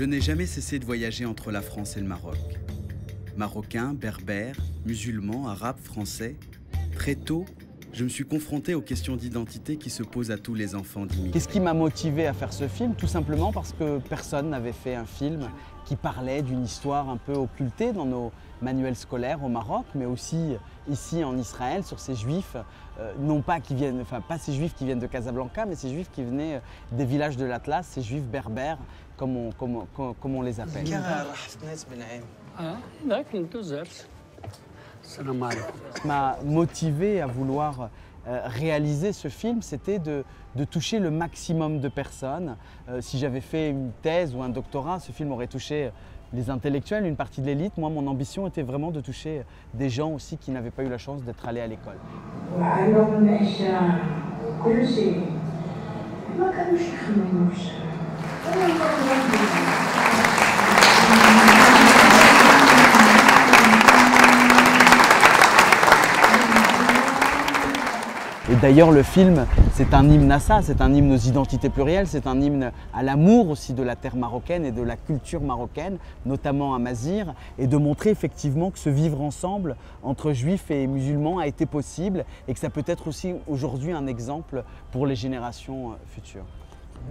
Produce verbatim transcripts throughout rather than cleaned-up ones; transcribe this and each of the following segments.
Je n'ai jamais cessé de voyager entre la France et le Maroc. Marocain, berbère, musulman, arabe, français, très tôt, je me suis confronté aux questions d'identité qui se posent à tous les enfants d'immigrés. Qu'est-ce qui m'a motivé à faire ce film? Tout simplement parce que personne n'avait fait un film qui parlait d'une histoire un peu occultée dans nos manuels scolaires au Maroc, mais aussi ici en Israël, sur ces juifs, euh, non pas qui viennent, enfin pas ces juifs qui viennent de Casablanca, mais ces juifs qui venaient des villages de l'Atlas, ces juifs berbères, comme on, comme, comme, comme on les appelle. Ce qui m'a motivé à vouloir euh, réaliser ce film, c'était de, de toucher le maximum de personnes. Euh, si j'avais fait une thèse ou un doctorat, ce film aurait touché les intellectuels, une partie de l'élite. Moi, mon ambition était vraiment de toucher des gens aussi qui n'avaient pas eu la chance d'être allés à l'école. Et d'ailleurs, le film, c'est un hymne à ça, c'est un hymne aux identités plurielles, c'est un hymne à l'amour aussi de la terre marocaine et de la culture marocaine, notamment à Mazir, et de montrer effectivement que ce vivre ensemble entre juifs et musulmans a été possible et que ça peut être aussi aujourd'hui un exemple pour les générations futures.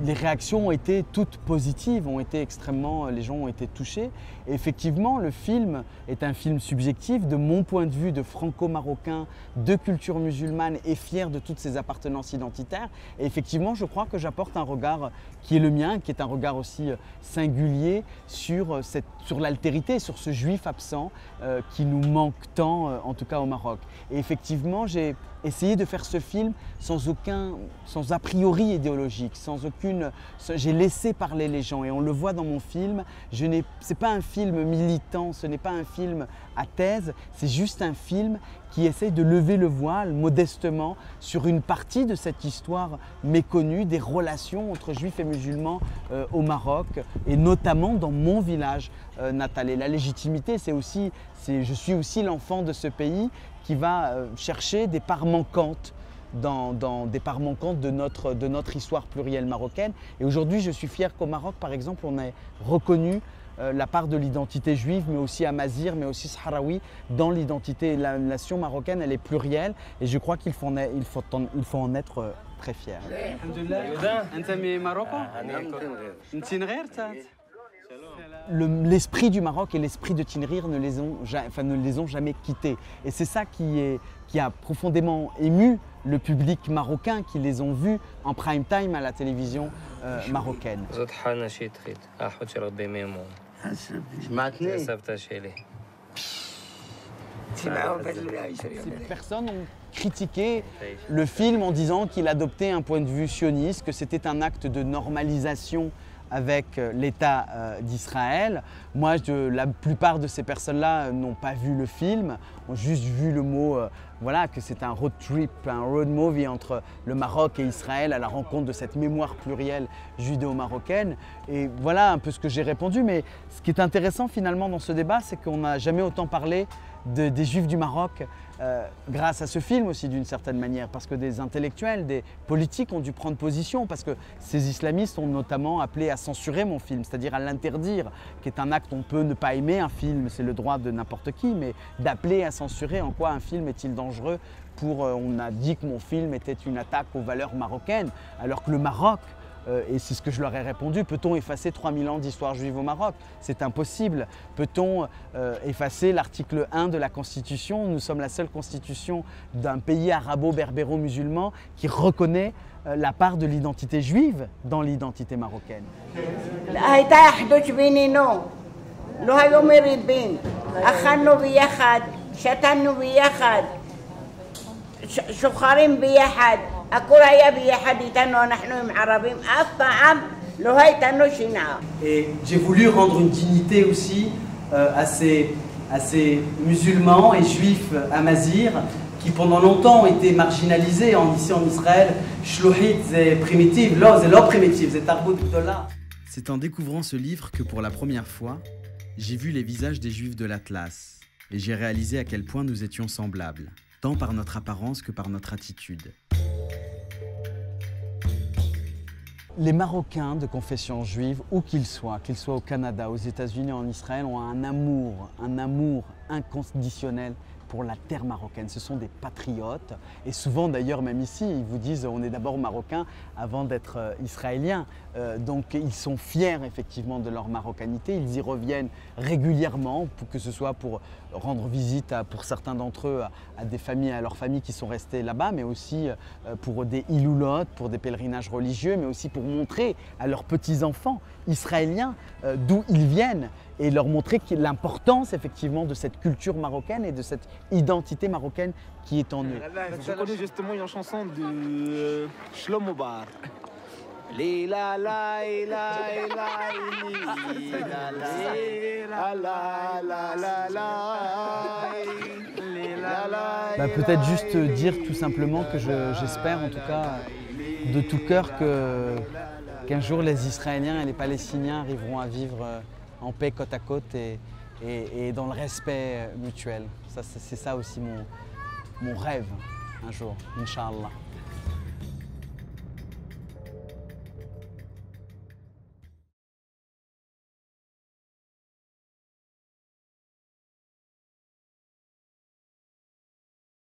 Les réactions ont été toutes positives, ont été extrêmement, les gens ont été touchés. Et effectivement, le film est un film subjectif, de mon point de vue de franco-marocain, de culture musulmane et fier de toutes ses appartenances identitaires. Et effectivement, je crois que j'apporte un regard qui est le mien, qui est un regard aussi singulier sur, cette, sur l'altérité, sur ce juif absent euh, qui nous manque tant, euh, en tout cas au Maroc. Et effectivement, j'ai essayé de faire ce film sans aucun, sans a priori idéologique, sans aucun j'ai laissé parler les gens et on le voit dans mon film. Ce n'est pas un film militant, ce n'est pas un film à thèse, c'est juste un film qui essaye de lever le voile modestement sur une partie de cette histoire méconnue des relations entre juifs et musulmans euh, au Maroc et notamment dans mon village euh, natal. Et la légitimité, c'est aussi, je suis aussi l'enfant de ce pays qui va euh, chercher des parts manquantes. Dans, dans des parts manquantes de notre, de notre histoire plurielle marocaine. Et aujourd'hui, je suis fier qu'au Maroc, par exemple, on ait reconnu euh, la part de l'identité juive, mais aussi à Mazir, mais aussi sahraoui, dans l'identité. La nation marocaine, elle est plurielle, et je crois qu'il faut, il faut, il faut en être euh, très fier. L'esprit Le, du Maroc et l'esprit de Tinghir ne les ont, enfin, ne les ont jamais quittés. Et c'est ça qui, est, qui a profondément ému le public marocain qui les ont vus en prime time à la télévision euh, marocaine. Ces personnes ont critiqué le film en disant qu'il adoptait un point de vue sioniste, que c'était un acte de normalisation avec l'État euh, d'Israël. Moi, je, la plupart de ces personnes-là euh, n'ont pas vu le film, ont juste vu le mot, euh, voilà, que c'est un road trip, un road movie entre le Maroc et Israël à la rencontre de cette mémoire plurielle judéo-marocaine. Et voilà un peu ce que j'ai répondu. Mais ce qui est intéressant finalement dans ce débat, c'est qu'on n'a jamais autant parlé de, des Juifs du Maroc euh, grâce à ce film aussi d'une certaine manière, parce que des intellectuels, des politiques ont dû prendre position, parce que ces islamistes ont notamment appelé à censurer mon film, c'est-à-dire à, à l'interdire, qui est un acte, on peut ne pas aimer un film, c'est le droit de n'importe qui, mais d'appeler à censurer en quoi un film est-il dangereux pour, euh, on a dit que mon film était une attaque aux valeurs marocaines, alors que le Maroc, Euh, et c'est ce que je leur ai répondu, peut-on effacer trois mille ans d'histoire juive au Maroc? C'est impossible. Peut-on euh, effacer l'article un de la Constitution? Nous sommes la seule constitution d'un pays arabo-berbéro-musulman qui reconnaît euh, la part de l'identité juive dans l'identité marocaine. Et j'ai voulu rendre une dignité aussi euh, à, ces, à ces musulmans et juifs à Mazir qui pendant longtemps ont été marginalisés en, ici en Israël. C'est en découvrant ce livre que pour la première fois, j'ai vu les visages des juifs de l'Atlas et j'ai réalisé à quel point nous étions semblables, tant par notre apparence que par notre attitude. Les Marocains de confession juive, où qu'ils soient, qu'ils soient au Canada, aux États-Unis, en Israël, ont un amour, un amour inconditionnel pour la terre marocaine. Ce sont des patriotes et souvent d'ailleurs même ici, ils vous disent on est d'abord marocain avant d'être israélien. Euh, donc ils sont fiers effectivement de leur marocanité, ils y reviennent régulièrement, pour que ce soit pour rendre visite à, pour certains d'entre eux à, à des familles, à leurs familles qui sont restées là-bas, mais aussi pour des iloulotes, pour des pèlerinages religieux, mais aussi pour montrer à leurs petits-enfants israéliens euh, d'où ils viennent et leur montrer l'importance effectivement de cette culture marocaine et de cette identité marocaine qui est en eux. Je connais justement une chanson de Shlomo Bar. Lila la ila ila la la. Peut-être juste dire tout simplement que j'espère je, en tout cas de tout cœur que qu'un jour les Israéliens et les Palestiniens arriveront à vivre en paix côte à côte et, et, et dans le respect mutuel. C'est ça aussi mon, mon rêve un jour, Inch'Allah.